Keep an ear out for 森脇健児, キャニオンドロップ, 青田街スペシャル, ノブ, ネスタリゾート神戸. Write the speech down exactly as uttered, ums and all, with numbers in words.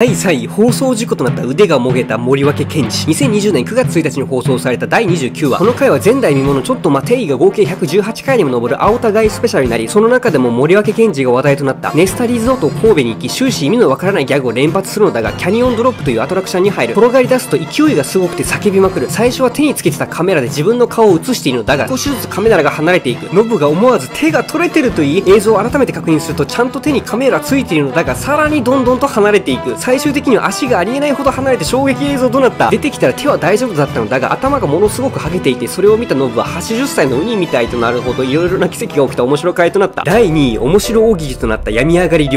だいさんい、放送事故となった腕がもげた森脇健児。にせんにじゅうねんくがつついたちに放送されただいにじゅうきゅうわ。この回は前代未聞のちょっとまあ定義が合計ひゃくじゅうはちかいにも上る青田街スペシャルになり、その中でも森脇健児が話題となったネスタリゾート神戸に行き、終始意味のわからないギャグを連発するのだが、キャニオンドロップというアトラクションに入る。転がり出すと勢いがすごくて叫びまくる。最初は手につけてたカメラで自分の顔を映しているのだが、少しずつカメラが離れていく。ノブが思わず手が取れてると言い、映像を改めて確認するとちゃんと手にカメラついているのだが、さらにどんどんと離れていく。最終的には足がありえないほど離れて衝撃映像となった。出てきたら手は大丈夫だったのだが、頭がものすごくハゲていて、それを見たノブははちじゅっさいのウニみたいとなるほどいろいろな奇跡が起きた面白回となった。だいにい、面白大喜利となった病み上がり漁。